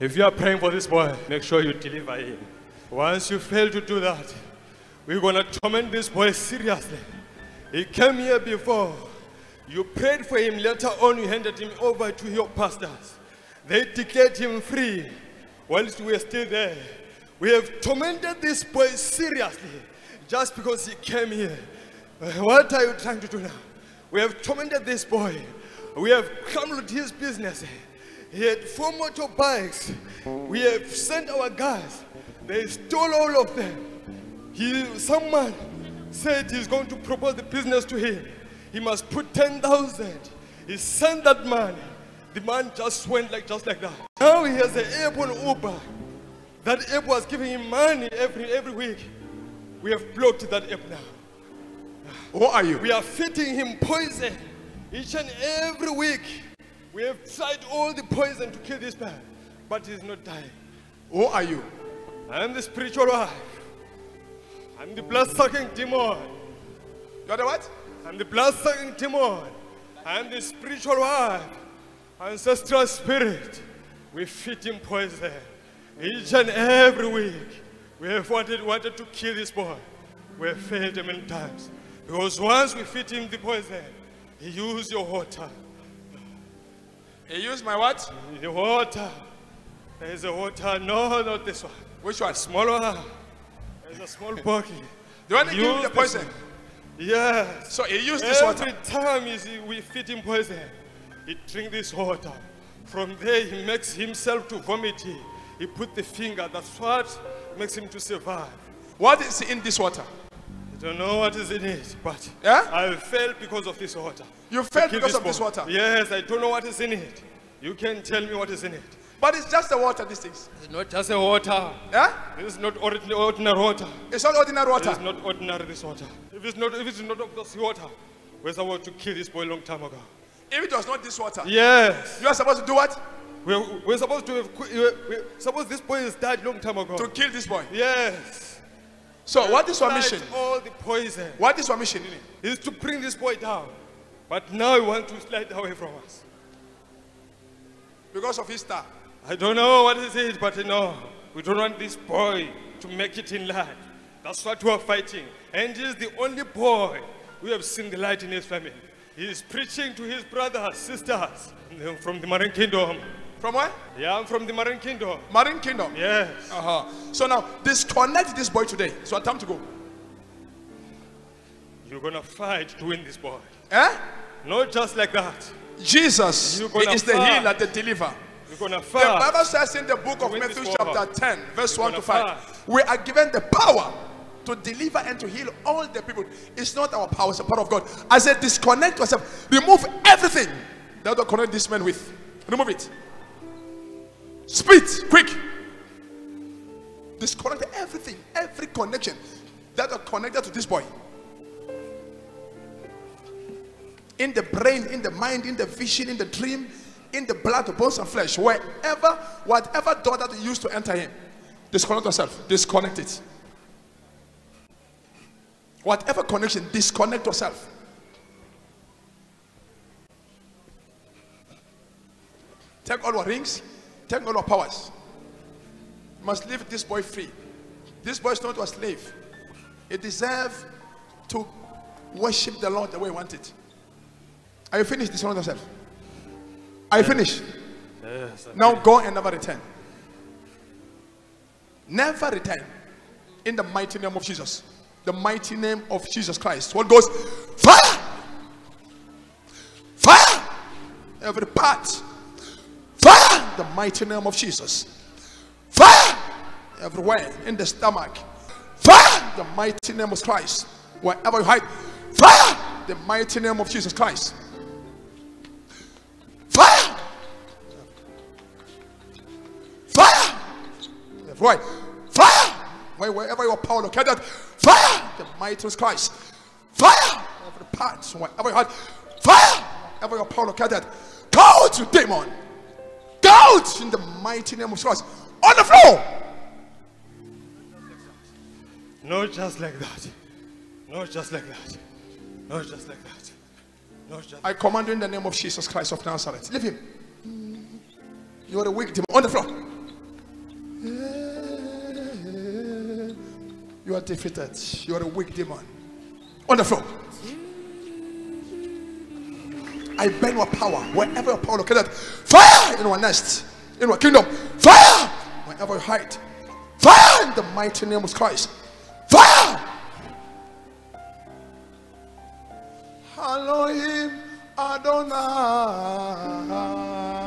If you are praying for this boy, make sure you deliver him. Once you fail to do that, we're going to torment this boy seriously. He came here before. You prayed for him. Later on, you handed him over to your pastors. They declared him free. Whilst we are still there, we have tormented this boy seriously just because he came here. What are you trying to do now? We have tormented this boy. We have crumbled his business. He had 4 motorbikes. We have sent our guys. They stole all of them. Someone said he's going to propose the business to him. He must put 10,000. He sent that man. The man just went just like that. Now he has an app on Uber. That app was giving him money every week. We have blocked that app now. Who are you? We are feeding him poison each and every week. We have tried all the poison to kill this man, but he's not dying. Who are you? I am the spiritual wife. I'm the blood-sucking demon. You are the what? I'm the blood-sucking demon. I am the spiritual wife. Ancestral spirit, we feed him poison each and every week. We have wanted to kill this boy. We have failed him many times. Because once we feed him the poison, he used your water. He used my what? The water. There is a water. No, not this one. Which one? The small one. There's a small bucket. The one that gave him the poison? Yeah. So he used this water? Every time we feed him poison, he drinks this water. From there, he makes himself to vomit. He put the finger. That's what makes him to survive. What is in this water? I don't know what is in it, but yeah? I failed because of this water. You failed because of this water? Yes, I don't know what is in it. You can tell me what is in it. But it's just the water, these things. It's not just the water. Yeah? This is not ordinary water. It's not ordinary water? It's not ordinary, this water. If it's not of this water, we're supposed to kill this boy a long time ago. If it was not this water? Yes. You are supposed to do what? We're supposed to have... Suppose this boy has died a long time ago. To kill this boy? Yes. So what is your mission? All the poison. What is your mission? Is to bring this boy down. But now you want to slide away from us. Because of his star. I don't know what is it, but no. We don't want this boy to make it in life. That's what we are fighting. And he is the only boy we have seen the light in his family. He is preaching to his brothers, sisters from the Marine Kingdom. From where? Yeah, I'm from the Marine Kingdom. Marine Kingdom? Yes. So now, disconnect this boy today. So it's time to go. You're going to fight to win this boy. Eh? Not just like that. Jesus is the healer, the deliverer. You're going to fight. The Bible says in the book of Matthew chapter 10, verse 1 to 5, we are given the power to deliver and to heal all the people. It's not our power, it's the power of God. I said, disconnect yourself. Remove everything that will connect this man with. Remove it. Split, quick. Disconnect everything, every connection that are connected to this boy. In the brain, in the mind, in the vision, in the dream, in the blood, the bones and flesh, wherever, whatever door that you use to enter him, disconnect yourself, disconnect it. Whatever connection, disconnect yourself. Take all your rings. Take all our powers. You must leave this boy free. This boy is not a slave. He deserves to worship the Lord the way he wants it. Are you finished? Disconnect yourself. Are you finished? Yes, now go and never return. Never return. In the mighty name of Jesus. The mighty name of Jesus Christ. What goes? Fire! Fire! Every part. Fire! The mighty name of Jesus. Fire! Everywhere. In the stomach. Fire! The mighty name of Christ. Wherever you hide. Fire! The mighty name of Jesus Christ. Fire! Fire! Everywhere. Fire! Wherever your power located. Fire! The mighty name of Christ. Fire! Every part. Wherever you hide. Fire! Wherever your power located. Go to demon. Out in the mighty name of Christ. On the floor. Not just like that. Not just like that. Not just like that. Not just like that. I command you in the name of Jesus Christ of Nazareth. Leave him. You are a weak demon. On the floor. You are defeated. You are a weak demon. On the floor. I burn your power wherever your power located. Fire in our nest, in our kingdom. Fire wherever you hide. Fire in the mighty name of Christ. Fire. Hallelujah, Adonai.